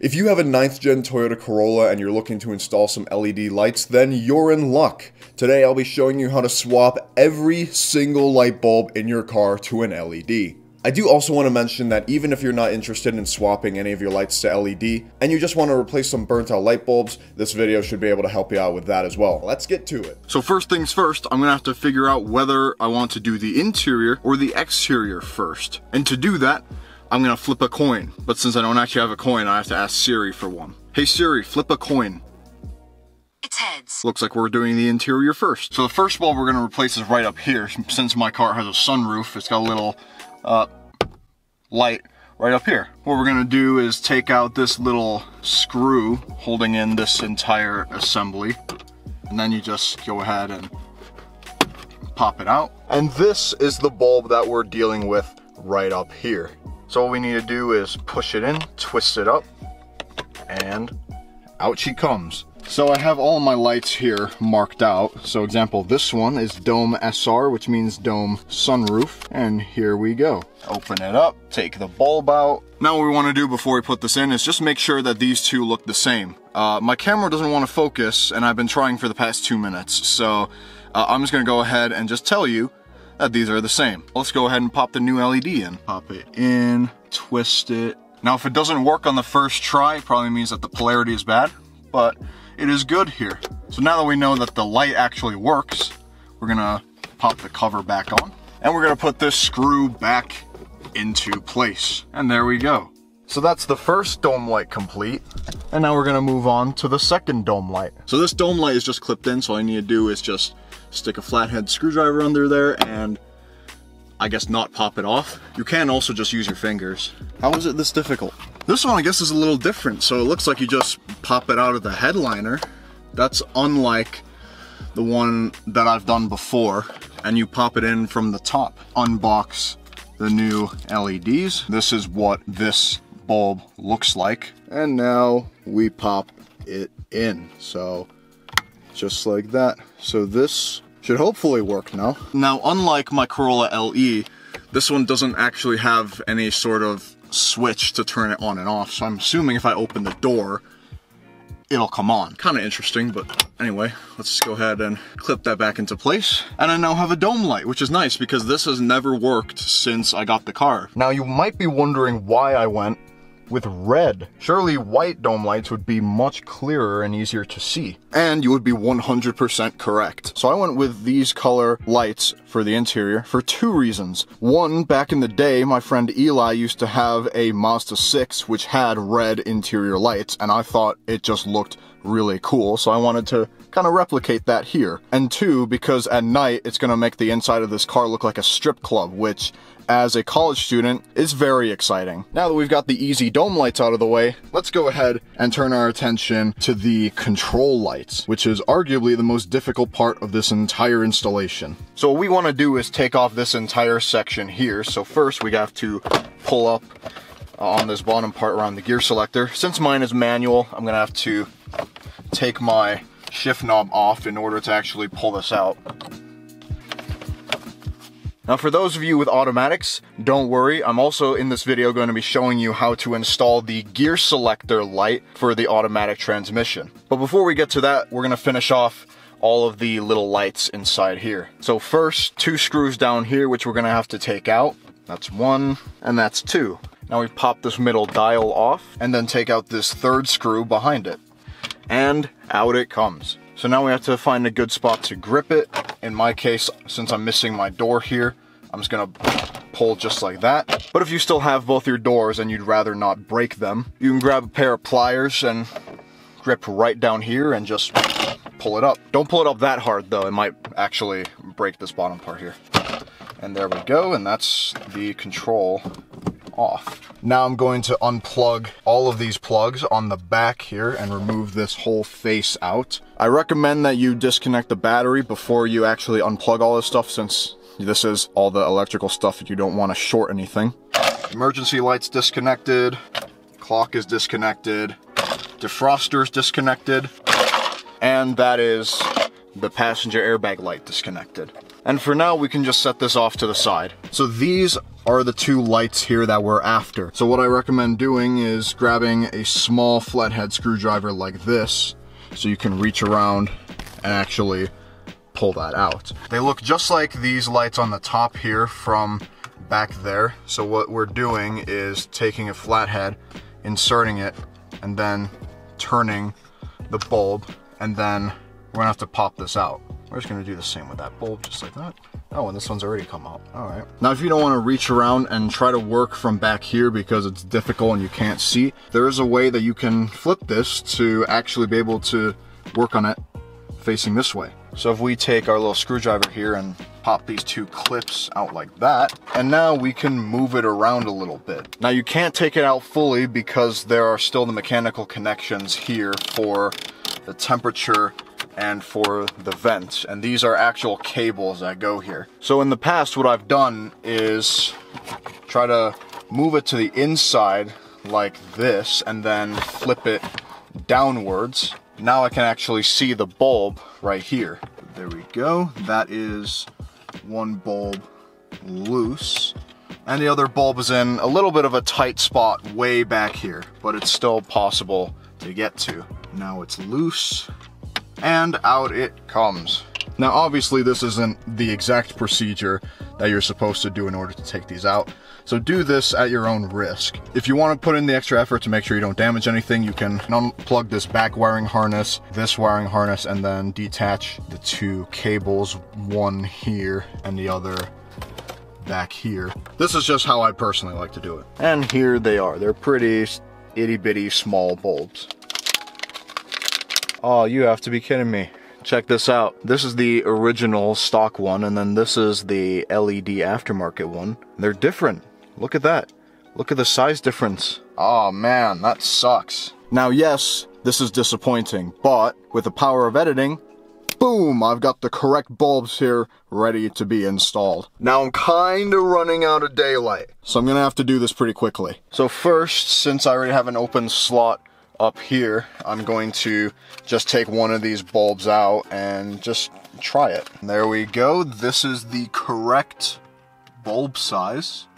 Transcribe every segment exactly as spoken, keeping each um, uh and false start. If you have a ninth gen Toyota Corolla and you're looking to install some L E D lights, then you're in luck. Today I'll be showing you how to swap every single light bulb in your car to an L E D. I do also want to mention that even if you're not interested in swapping any of your lights to L E D, and you just want to replace some burnt out light bulbs, this video should be able to help you out with that as well. Let's get to it. So first things first, I'm going to have to figure out whether I want to do the interior or the exterior first. And to do that, I'm going to flip a coin. But since I don't actually have a coin, I have to ask Siri for one. Hey Siri, flip a coin. It's heads. Looks like we're doing the interior first. So the first bulb we're going to replace is right up here. Since my car has a sunroof, it's got a little uh, light right up here. What we're going to do is take out this little screw holding in this entire assembly. And then you just go ahead and pop it out. And this is the bulb that we're dealing with right up here. So what we need to do is push it in, twist it up, and out she comes. So I have all my lights here marked out. So example, this one is Dome S R, which means Dome Sunroof. And here we go. Open it up, take the bulb out. Now what we want to do before we put this in is just make sure that these two look the same. Uh, my camera doesn't want to focus, and I've been trying for the past two minutes. So uh, I'm just going to go ahead and just tell you that these are the same. Let's go ahead and pop the new L E D in. Pop it in, twist it. Now if it doesn't work on the first try, it probably means that the polarity is bad, but it is good here. So now that we know that the light actually works, we're gonna pop the cover back on, and we're gonna put this screw back into place. And there we go. So that's the first dome light complete. And now we're gonna move on to the second dome light. So this dome light is just clipped in, so all I need to do is just stick a flathead screwdriver under there and I guess not pop it off. You can also just use your fingers. How is it this difficult? This one I guess is a little different. So it looks like you just pop it out of the headliner. That's unlike the one that I've done before. And you pop it in from the top. Unbox the new L E Ds. This is what this bulb looks like. And now we pop it in. So just like that. So this should hopefully work now. Now, unlike my Corolla L E, this one doesn't actually have any sort of switch to turn it on and off. So I'm assuming if I open the door, it'll come on. Kind of interesting, but anyway, let's just go ahead and clip that back into place. And I now have a dome light, which is nice because this has never worked since I got the car. Now you might be wondering why I went with red. Surely white dome lights would be much clearer and easier to see. And you would be one hundred percent correct. So I went with these color lights for the interior for two reasons. One, back in the day, my friend Eli used to have a Mazda six which had red interior lights, and I thought it just looked really cool, so I wanted to kind of replicate that here. And two, because at night it's gonna make the inside of this car look like a strip club, which as a college student is very exciting. Now that we've got the easy dome lights out of the way, let's go ahead and turn our attention to the control lights, which is arguably the most difficult part of this entire installation. So what we want to do is take off this entire section here. So first we have to pull up on this bottom part around the gear selector. Since mine is manual, I'm gonna have to take my shift knob off in order to actually pull this out. Now for those of you with automatics, don't worry, I'm also in this video going to be showing you how to install the gear selector light for the automatic transmission. But before we get to that, we're going to finish off all of the little lights inside here. So first, two screws down here, which we're going to have to take out. That's one, and that's two. Now we pop this middle dial off, and then take out this third screw behind it. And out it comes. So now we have to find a good spot to grip it. In my case, since I'm missing my door here, I'm just gonna pull just like that. But if you still have both your doors and you'd rather not break them, you can grab a pair of pliers and grip right down here and just pull it up. Don't pull it up that hard though, it might actually break this bottom part here. And there we go, and that's the control off. Now I'm going to unplug all of these plugs on the back here and remove this whole face out. I recommend that you disconnect the battery before you actually unplug all this stuff, since this is all the electrical stuff and you don't want to short anything. Emergency light's disconnected, clock is disconnected, defroster's disconnected, and that is the passenger airbag light disconnected. And for now, we can just set this off to the side. So these are the two lights here that we're after. So what I recommend doing is grabbing a small flathead screwdriver like this, so you can reach around and actually pull that out. They look just like these lights on the top here from back there. So what we're doing is taking a flathead, inserting it, and then turning the bulb, and then we're gonna have to pop this out. We're just gonna do the same with that bulb, just like that. Oh, and this one's already come out, all right. Now, if you don't wanna reach around and try to work from back here because it's difficult and you can't see, there is a way that you can flip this to actually be able to work on it facing this way. So if we take our little screwdriver here and pop these two clips out like that, and now we can move it around a little bit. Now, you can't take it out fully because there are still the mechanical connections here for the temperature and for the vent, and these are actual cables that go here. So in the past, what I've done is try to move it to the inside like this and then flip it downwards. Now I can actually see the bulb right here. There we go. That is one bulb loose, and the other bulb is in a little bit of a tight spot way back here, but it's still possible to get to. Now it's loose, and out it comes. Now, obviously this isn't the exact procedure that you're supposed to do in order to take these out, so do this at your own risk. If you want to put in the extra effort to make sure you don't damage anything, you can unplug this back wiring harness, this wiring harness, and then detach the two cables, one here and the other back here. This is just how I personally like to do it. And here they are. They're pretty itty-bitty small bulbs. Oh, you have to be kidding me. Check this out. This is the original stock one, and then this is the L E D aftermarket one. They're different. Look at that. Look at the size difference. Oh man, that sucks. Now, yes, this is disappointing, but with the power of editing, boom, I've got the correct bulbs here ready to be installed. Now I'm kind of running out of daylight, so I'm gonna have to do this pretty quickly. So first, since I already have an open slot up here, I'm going to just take one of these bulbs out and just try it. There we go. This is the correct bulb size.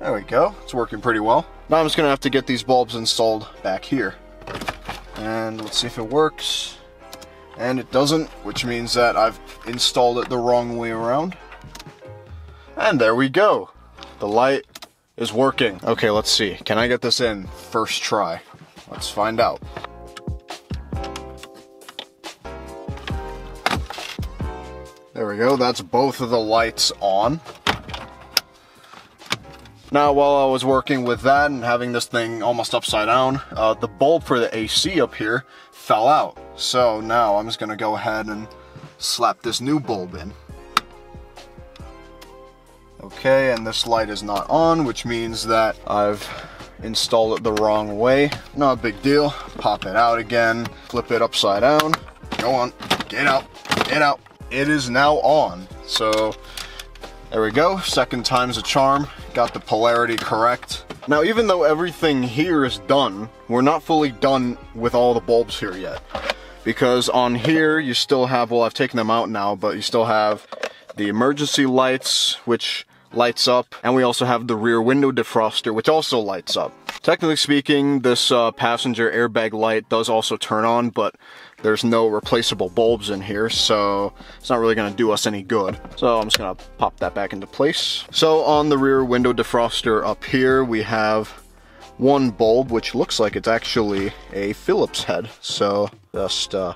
There we go. It's working pretty well. Now I'm just gonna have to get these bulbs installed back here. And let's see if it works. And it doesn't, which means that I've installed it the wrong way around. And there we go. The light is working. Okay, let's see. Can I get this in first try? Let's find out. There we go. That's both of the lights on. Now, while I was working with that and having this thing almost upside down, uh, the bulb for the A C up here fell out. So now I'm just gonna go ahead and slap this new bulb in. Okay, and this light is not on, which means that I've installed it the wrong way. Not a big deal. Pop it out again, flip it upside down. Go on, get out, get out. It is now on. So there we go, second time's a charm. Got the polarity correct. Now, even though everything here is done, we're not fully done with all the bulbs here yet. Because on here, you still have, well, I've taken them out now, but you still have the emergency lights, which lights up, and we also have the rear window defroster, which also lights up. Technically speaking, this uh, passenger airbag light does also turn on, but there's no replaceable bulbs in here, so it's not really gonna do us any good. So I'm just gonna pop that back into place. So on the rear window defroster up here, we have one bulb, which looks like it's actually a Phillips head. So just uh,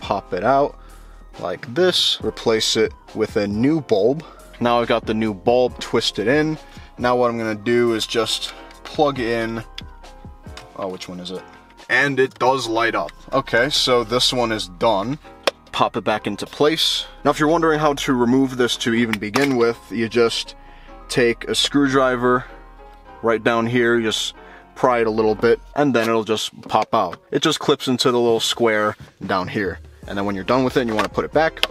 pop it out like this, replace it with a new bulb. Now I've got the new bulb twisted in. Now what I'm gonna do is just plug in, oh, which one is it? And it does light up. Okay, so this one is done. Pop it back into place. Now, if you're wondering how to remove this to even begin with, you just take a screwdriver right down here, you just pry it a little bit, and then it'll just pop out. It just clips into the little square down here. And then when you're done with it and you want to put it back,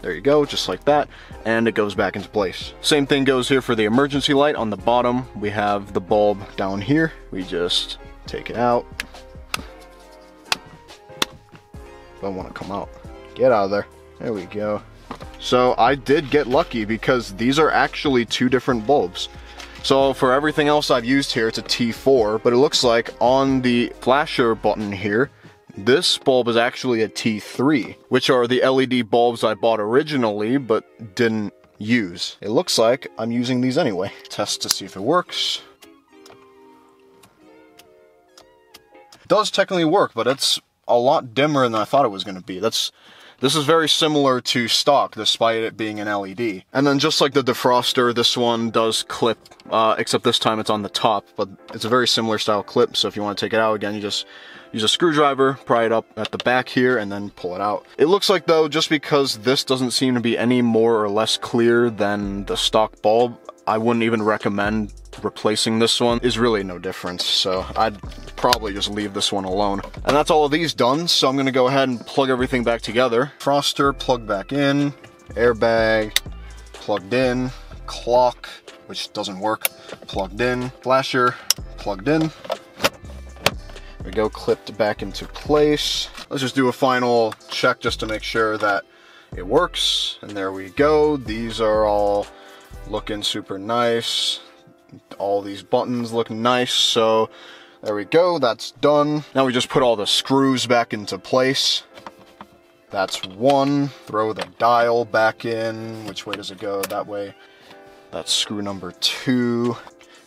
there you go, just like that, and it goes back into place. Same thing goes here for the emergency light. On the bottom, we have the bulb down here. We just take it out. Don't want to come out. Get out of there. There we go. So I did get lucky because these are actually two different bulbs. So for everything else I've used here, it's a T four, but it looks like on the flasher button here, this bulb is actually a T three, which are the L E D bulbs I bought originally, but didn't use. It looks like I'm using these anyway. Test to see if it works. It does technically work, but it's a lot dimmer than I thought it was going to be. That's This is very similar to stock, despite it being an L E D. And then just like the defroster, this one does clip, uh, except this time it's on the top, but it's a very similar style clip, so if you want to take it out again, you just use a screwdriver, pry it up at the back here, and then pull it out. It looks like, though, just because this doesn't seem to be any more or less clear than the stock bulb, I wouldn't even recommend replacing this one. There's really no difference, so I'd probably just leave this one alone. And that's all of these done, so I'm gonna go ahead and plug everything back together. Defroster plug back in, airbag plugged in, clock, which doesn't work, plugged in, flasher plugged in. There we go, clipped back into place. Let's just do a final check just to make sure that it works, and there we go. These are all looking super nice. All these buttons look nice, so there we go, that's done. Now we just put all the screws back into place. That's one. Throw the dial back in. Which way does it go? That way. That's screw number two.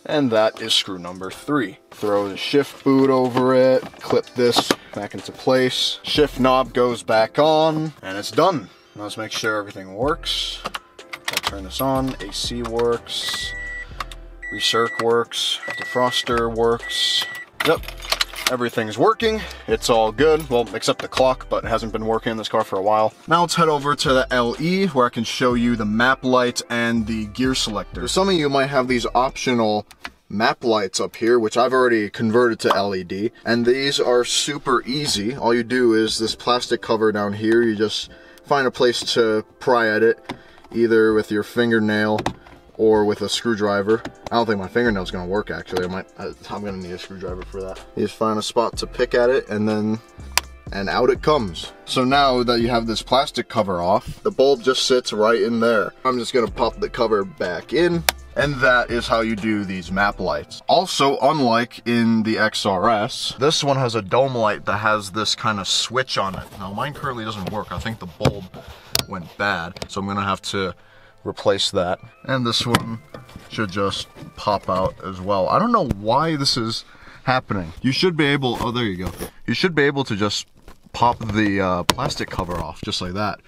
And that is screw number three. Throw the shift boot over it. Clip this back into place. Shift knob goes back on. And it's done. Now let's make sure everything works. I'll turn this on. A C works. Recirc works, defroster works, yep, everything's working, it's all good, well, except the clock, but it hasn't been working in this car for a while. Now let's head over to the L E, where I can show you the map lights and the gear selector. Some of you might have these optional map lights up here, which I've already converted to L E D, and these are super easy. All you do is this plastic cover down here, you just find a place to pry at it, either with your fingernail or with a screwdriver. I don't think my fingernail's gonna work actually. I might, I, I'm gonna need a screwdriver for that. You just find a spot to pick at it and then, and out it comes. So now that you have this plastic cover off, the bulb just sits right in there. I'm just gonna pop the cover back in, and that is how you do these map lights. Also, unlike in the X R S, this one has a dome light that has this kind of switch on it. Now mine currently doesn't work. I think the bulb went bad, so I'm gonna have to replace that. And this one should just pop out as well. I don't know why this is happening. You should be able, oh, there you go. You should be able to just pop the uh, plastic cover off, just like that.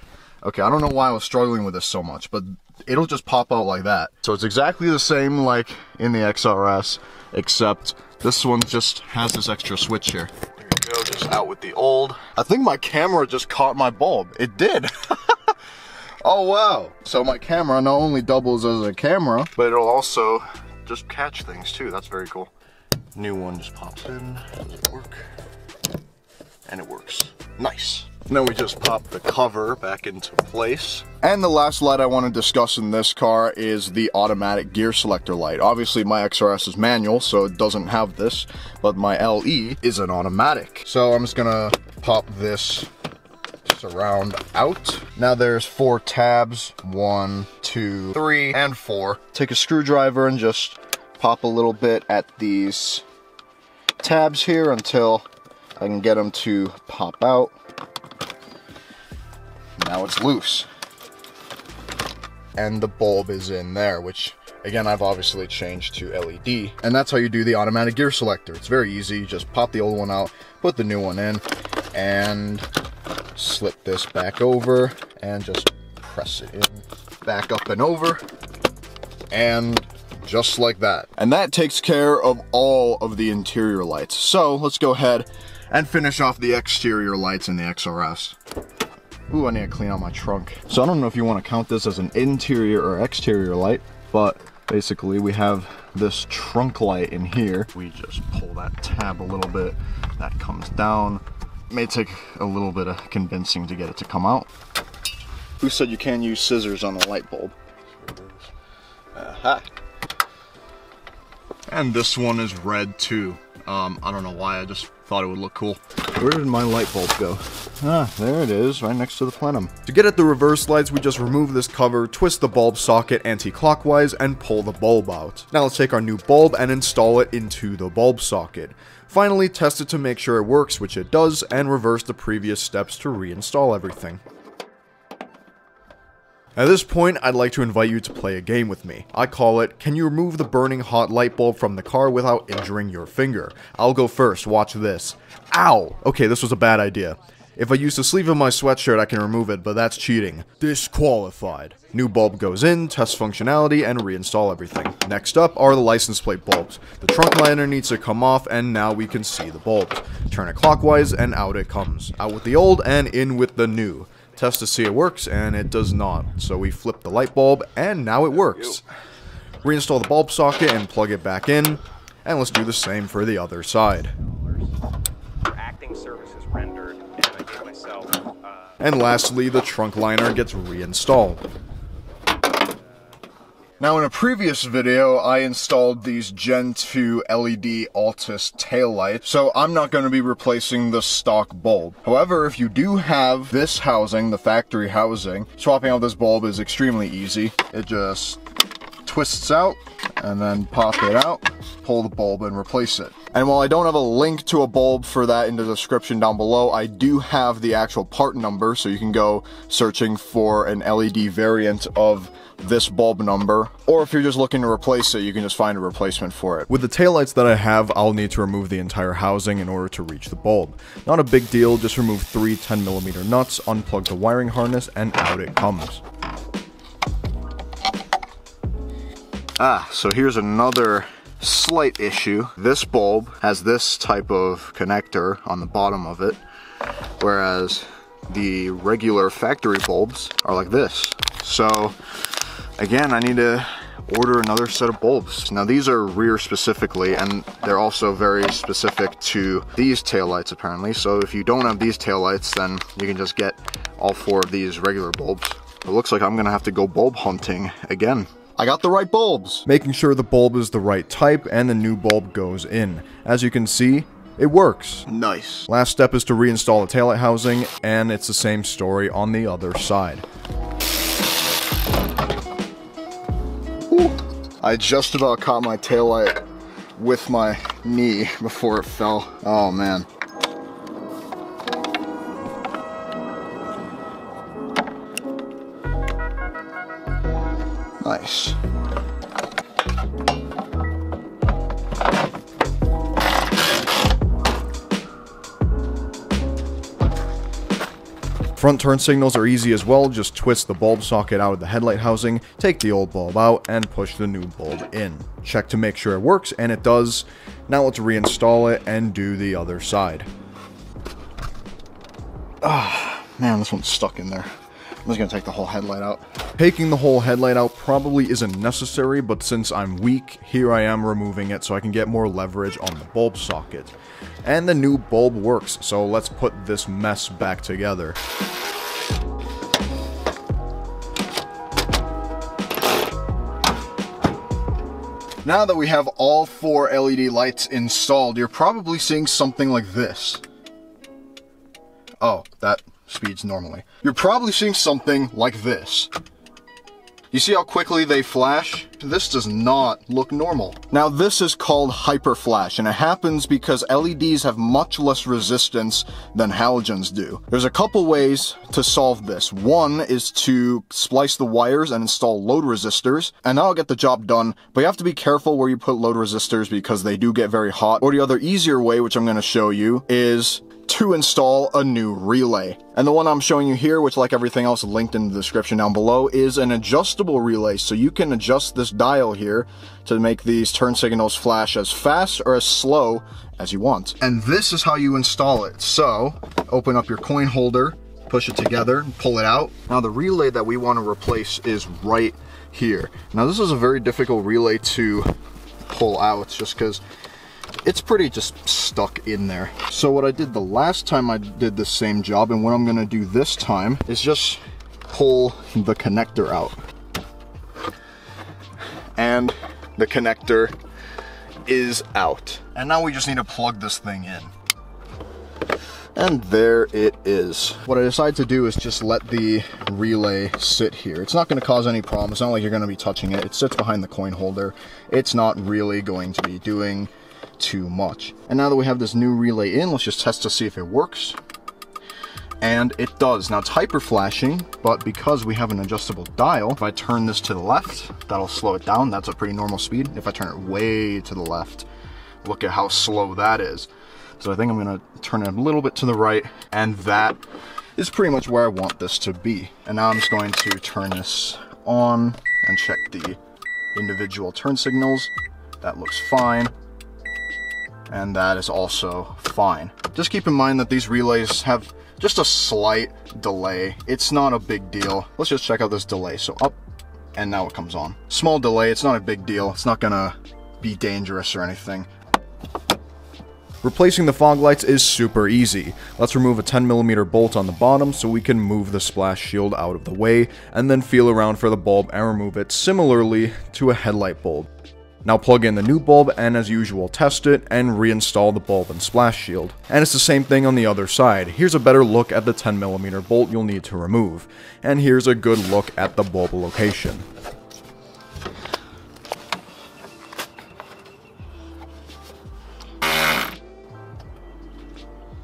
Okay, I don't know why I was struggling with this so much, but it'll just pop out like that. So it's exactly the same like in the X R S, except this one just has this extra switch here. There you go, just out with the old. I think my camera just caught my bulb. It did. Oh wow, so my camera not only doubles as a camera, but it'll also just catch things too. That's very cool. New one just pops in, does it work? And it works, nice. Now we just pop the cover back into place. And the last light I want to discuss in this car is the automatic gear selector light. Obviously my X R S is manual, so it doesn't have this, but my L E is an automatic. So I'm just gonna pop this around out. Now there's four tabs, one, two, three, and four. Take a screwdriver and just pop a little bit at these tabs here until I can get them to pop out. Now it's loose. And the bulb is in there, which again, I've obviously changed to L E D. And that's how you do the automatic gear selector. It's very easy. You just pop the old one out, put the new one in, and slip this back over and just press it in, back up and over, and just like that. And that takes care of all of the interior lights. So let's go ahead and finish off the exterior lights in the X R S. Ooh, I need to clean out my trunk. So I don't know if you want to count this as an interior or exterior light, but basically we have this trunk light in here. We just pull that tab a little bit, that comes down. May take a little bit of convincing to get it to come out. Who said you can use scissors on a light bulb? Aha. And this one is red too. Um, I don't know why, I just thought it would look cool. Where did my light bulb go? Ah, there it is, right next to the plenum. To get at the reverse lights, we just remove this cover, twist the bulb socket anti-clockwise, and pull the bulb out. Now let's take our new bulb and install it into the bulb socket. Finally, test it to make sure it works, which it does, and reverse the previous steps to reinstall everything. At this point, I'd like to invite you to play a game with me. I call it, can you remove the burning hot light bulb from the car without injuring your finger? I'll go first, watch this. Ow! Okay, this was a bad idea. If I use the sleeve of my sweatshirt, I can remove it, but that's cheating. Disqualified. New bulb goes in, test functionality, and reinstall everything. Next up are the license plate bulbs. The trunk liner needs to come off, and now we can see the bulbs. Turn it clockwise, and out it comes. Out with the old, and in with the new. Test to see it works, and it does not. So we flip the light bulb, and now it works. Reinstall the bulb socket and plug it back in, and let's do the same for the other side. And lastly, the trunk liner gets reinstalled. Now, in a previous video, I installed these Gen two L E D Altis taillights, so I'm not going to be replacing the stock bulb. However, if you do have this housing, the factory housing, swapping out this bulb is extremely easy. It just twists out, and then pop it out, pull the bulb, and replace it. And while I don't have a link to a bulb for that in the description down below, I do have the actual part number, so you can go searching for an L E D variant of this bulb number. Or if you're just looking to replace it, you can just find a replacement for it. With the taillights that I have, I'll need to remove the entire housing in order to reach the bulb. Not a big deal, just remove three ten millimeter nuts, unplug the wiring harness, and out it comes. Ah, so here's another slight issue. This bulb has this type of connector on the bottom of it, whereas the regular factory bulbs are like this. So again, I need to order another set of bulbs. Now these are rear specifically, and they're also very specific to these taillights apparently. So if you don't have these taillights, then you can just get all four of these regular bulbs. It looks like I'm gonna have to go bulb hunting again. I got the right bulbs! Making sure the bulb is the right type and the new bulb goes in. As you can see, it works. Nice. Last step is to reinstall the taillight housing, and it's the same story on the other side. Ooh. I just about caught my taillight with my knee before it fell. Oh man. Nice. Front turn signals are easy as well, just twist the bulb socket out of the headlight housing, take the old bulb out, and push the new bulb in. Check to make sure it works, and it does. Now let's reinstall it and do the other side. Ah, man, this one's stuck in there. I'm just gonna take the whole headlight out. Taking the whole headlight out probably isn't necessary, but since I'm weak, here I am removing it so I can get more leverage on the bulb socket. And the new bulb works, so let's put this mess back together. Now that we have all four L E D lights installed, you're probably seeing something like this. Oh, that speeds normally. You're probably seeing something like this. You see how quickly they flash? This does not look normal. Now this is called hyperflash, and it happens because L E Ds have much less resistance than halogens do. There's a couple ways to solve this. One is to splice the wires and install load resistors, and that'll get the job done, but you have to be careful where you put load resistors because they do get very hot. Or the other easier way, which I'm gonna show you, is to install a new relay. And the one I'm showing you here, which like everything else linked in the description down below, is an adjustable relay. So you can adjust this dial here to make these turn signals flash as fast or as slow as you want. And this is how you install it. So open up your coin holder, push it together, pull it out. Now the relay that we want to replace is right here. Now this is a very difficult relay to pull out just because it's pretty just stuck in there. So what I did the last time I did the same job, and what I'm gonna do this time, is just pull the connector out. And the connector is out. And now we just need to plug this thing in. And there it is. What I decided to do is just let the relay sit here. It's not going to cause any problems. It's not like you're going to be touching it. It sits behind the coin holder. It's not really going to be doing too much. And now that we have this new relay in, let's just test to see if it works. And it does. Now it's hyper flashing, but because we have an adjustable dial, if I turn this to the left, that'll slow it down. That's a pretty normal speed. If I turn it way to the left, look at how slow that is. So I think I'm gonna turn it a little bit to the right, and that is pretty much where I want this to be. And now I'm just going to turn this on and check the individual turn signals. That looks fine. And that is also fine. Just keep in mind that these relays have just a slight delay. It's not a big deal. Let's just check out this delay. So up, and now it comes on. Small delay, it's not a big deal. It's not gonna be dangerous or anything. Replacing the fog lights is super easy. Let's remove a ten millimeter bolt on the bottom so we can move the splash shield out of the way, and then feel around for the bulb and remove it similarly to a headlight bulb. Now plug in the new bulb and, as usual, test it and reinstall the bulb and splash shield. And it's the same thing on the other side. Here's a better look at the ten millimeter bolt you'll need to remove. And here's a good look at the bulb location.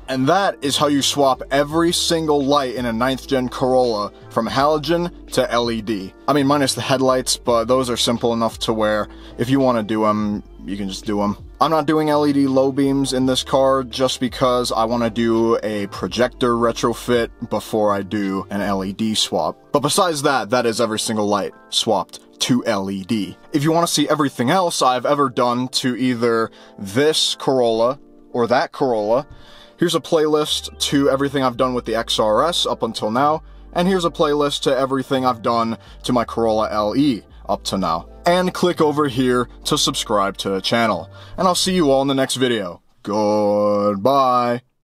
And that is how you swap every single light in a ninth gen Corolla from halogen to L E D. I mean, minus the headlights, but those are simple enough to where if you want to do them, you can just do them. I'm not doing L E D low beams in this car just because I want to do a projector retrofit before I do an L E D swap. But besides that, that is every single light swapped to L E D. If you want to see everything else I've ever done to either this Corolla or that Corolla, here's a playlist to everything I've done with the X R S up until now, and here's a playlist to everything I've done to my Corolla L E up to now. And click over here to subscribe to the channel. And I'll see you all in the next video. Goodbye.